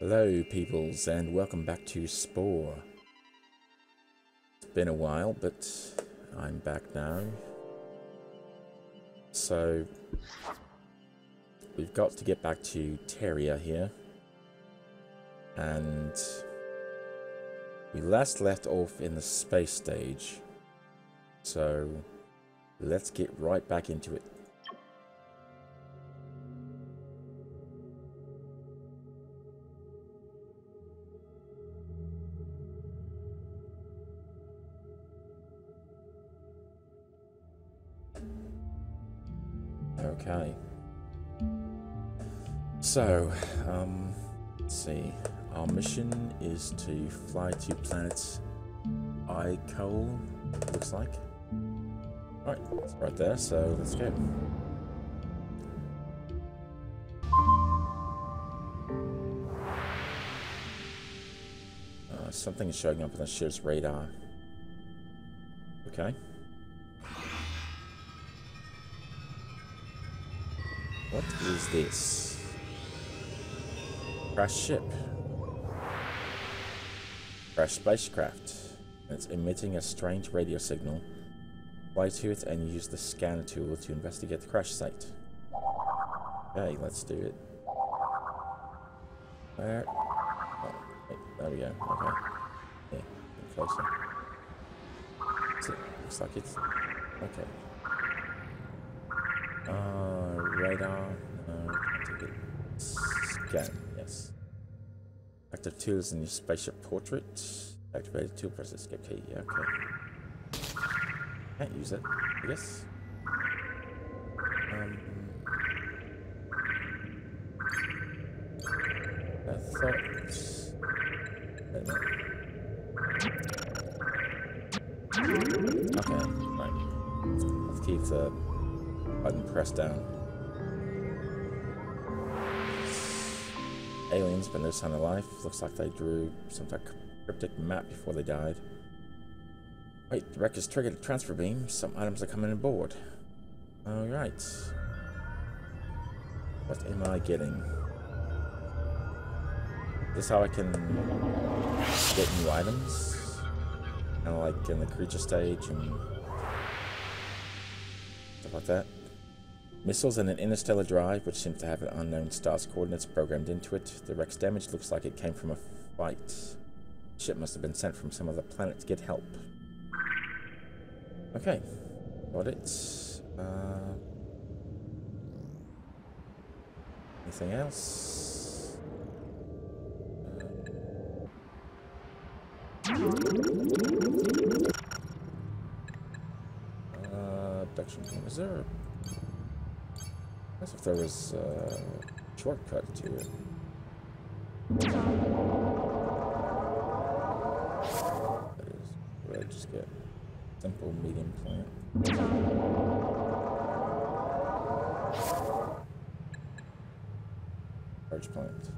Hello peoples, and welcome back to Spore. It's been a while, but I'm back now. So, we've got to get back to Terria here. And we last left off in the space stage. So, let's get right back into it. Okay, so let's see, our mission is to fly to planet I-Cole, looks like. Right, it's right there, so let's go. Something is showing up on the ship's radar. Okay. What is this? Crash ship. Crash spacecraft. It's emitting a strange radio signal. Fly to it and use the scanner tool to investigate the crash site. Okay, let's do it. Where? Oh, wait, there we go. Okay. Yeah, get closer. That's it. Looks like it's... okay. Radar, no, can't take it. Scan, yes. Active tool is in your spaceship portrait. Activated tool, press escape key, yeah, okay. Can't use it, I guess. I thought... I don't know. Okay, right. Let's keep the button pressed down. Aliens, but no sign of life. Looks like they drew some type of cryptic map before they died. Wait, the wreck has triggered a transfer beam. Some items are coming aboard. Alright. What am I getting? Is this how I can get new items? Kind of like in the creature stage and stuff like that. Missiles and an interstellar drive, which seems to have an unknown star's coordinates programmed into it. The wreck's damage looks like it came from a fight. The ship must have been sent from some other planet to get help. Okay, got it. Anything else? Abduction point reserve. I guess if there was a shortcut to it. That is where I just get simple medium plant. Large plant.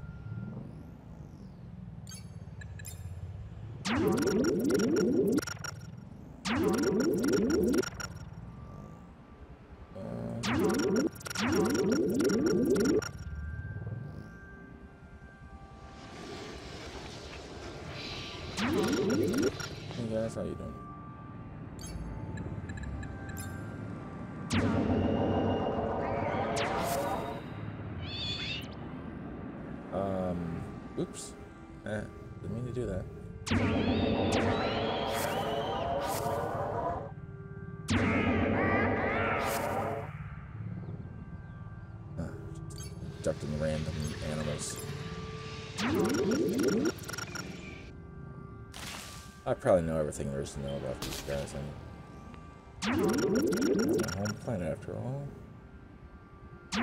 That's how you do it. Oops. Didn't mean to do that. Abducting random animals. I probably know everything there is to know about these guys. I mean, it's my home planet after all. Oh,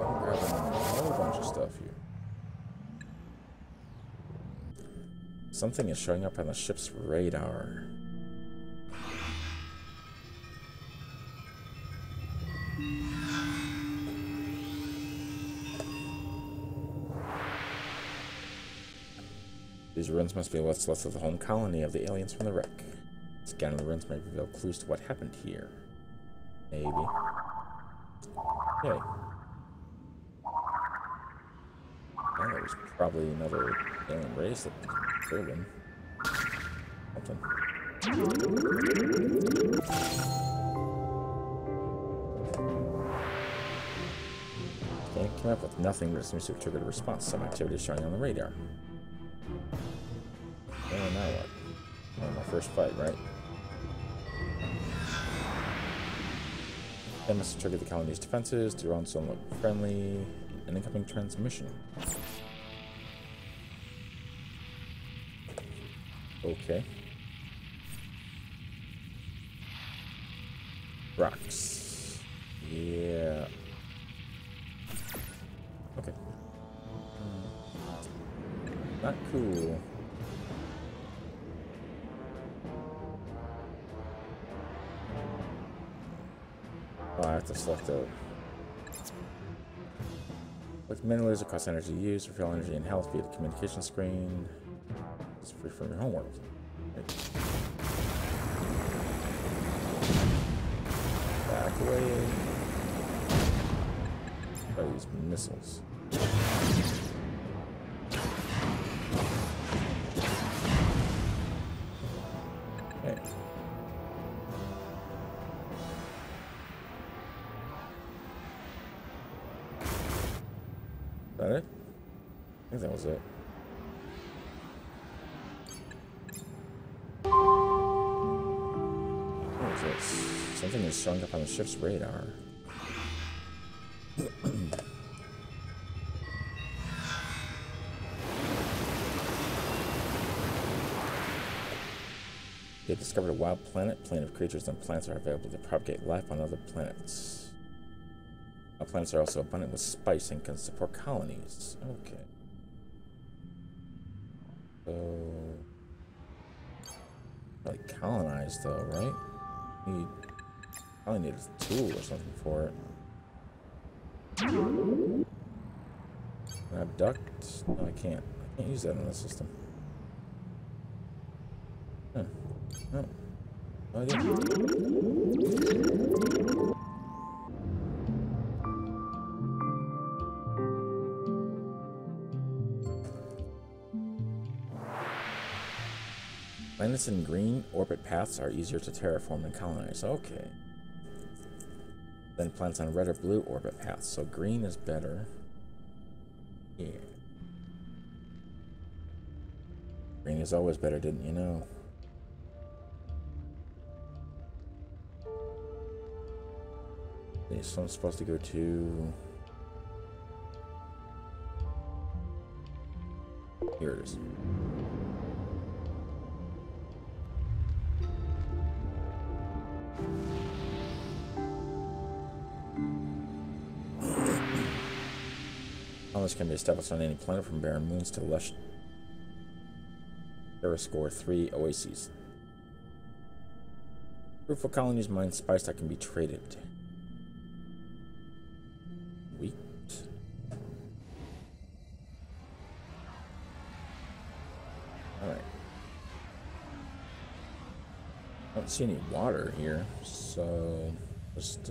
I'm grabbing a whole bunch of stuff here. Something is showing up on the ship's radar. These ruins must be what's left of the home colony of the aliens from the wreck. Scanning the ruins may reveal clues to what happened here. Maybe. Okay. And there's probably another alien race that Berlin. Something. Came up with nothing, but it seems to have triggered a response. Some activity is showing on the radar. And now what? Well, my first fight, right? That must have triggered the colony's defenses. The drones don't look friendly. An incoming transmission. Okay. Rocks. Yeah. Okay. Not cool. Oh, I have to select out. With many layers across energy used, refill energy and health via the communication screen. It's free from your home world. Back away. Try to use missiles. Okay. Is that it? I think that was it. Something is showing up on the ship's radar. They discovered a wild planet. Plenty of creatures and plants are available to propagate life on other planets. Our planets are also abundant with spice and can support colonies. Okay. So, like colonized though, right? Need. I only need a tool or something for it. Can I abduct? No, I can't. I can't use that in the system. Huh. No. No idea. Planets in green orbit paths are easier to terraform and colonize. Okay. Then planets on red or blue orbit paths. So green is better. Yeah. Green is always better, didn't you know? So I'm supposed to go to... Here it is. Colonies can be established on any planet, from barren moons to lush Terra Score 3 oases. Fruitful colonies mine spice that can be traded. Wheat. Alright. I don't see any water here, so just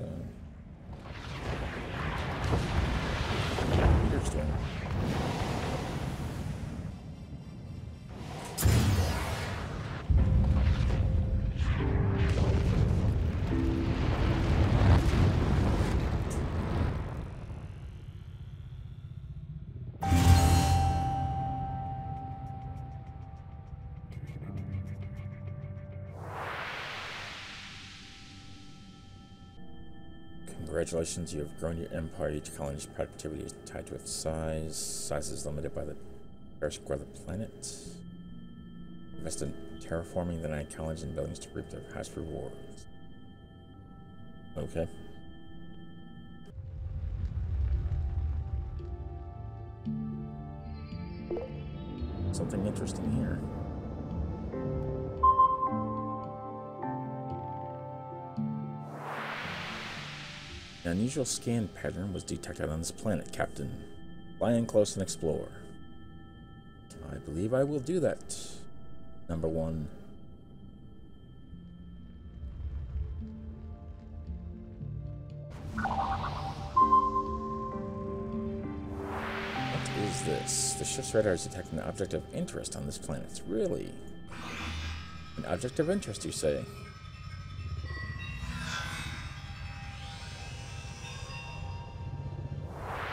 congratulations, you have grown your empire. Each colony's productivity is tied to its size. Size is limited by the square of the planet. Invest in terraforming the 9 colonies and buildings to reap their highest rewards. Okay. Something interesting here. An unusual scan pattern was detected on this planet, Captain. Fly in close and explore. I believe I will do that. Number one. What is this? The ship's radar is detecting an object of interest on this planet. Really? An object of interest, you say?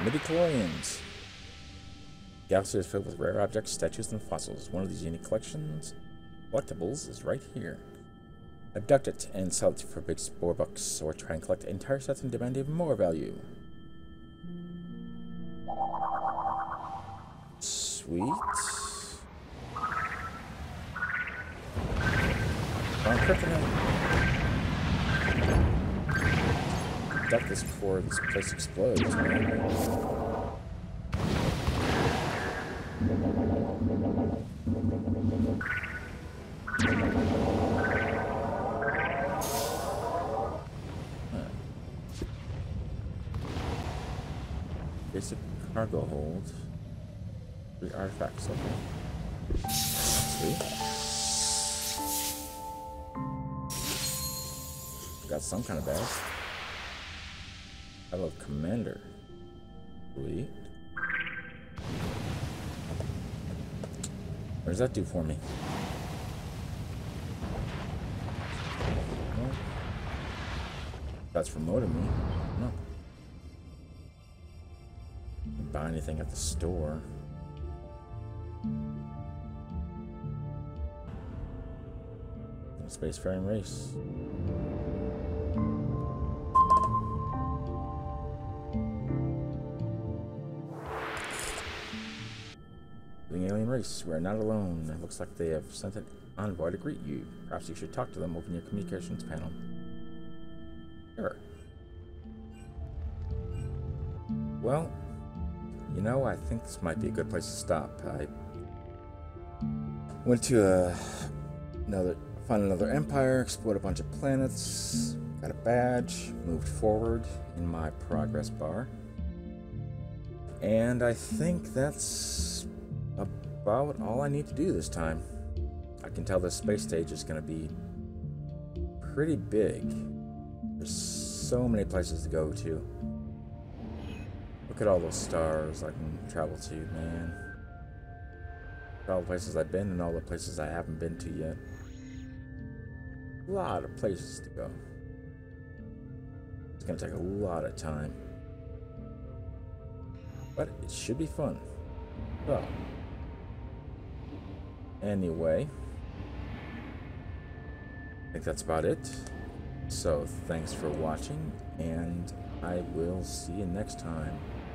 Midichlorians. The galaxy is filled with rare objects, statues, and fossils. One of these unique collections, collectibles, is right here. Abduct it and sell it for big spore bucks, or try and collect entire sets and demand even more value. Sweet. Abduct this before this place explodes. Basic cargo hold. 3 artifacts, okay. Sweet. Got some kind of bag. Hello, Commander. Sweet. What does that do for me? No. That's promoting me. No. Didn't buy anything at the store. Spacefaring race. We are not alone. It looks like they have sent an envoy to greet you. Perhaps you should talk to them. Open your communications panel. Sure. Well, you know, I think this might be a good place to stop. I went to found another empire, explored a bunch of planets, got a badge, moved forward in my progress bar, and I think that's about all I need to do this time. I can tell this space stage is going to be pretty big. There's so many places to go to. Look at all those stars I can travel to, man. All the places I've been and all the places I haven't been to yet. A lot of places to go. It's going to take a lot of time. But it should be fun. So, anyway, I think that's about it. So, thanks for watching, and I will see you next time.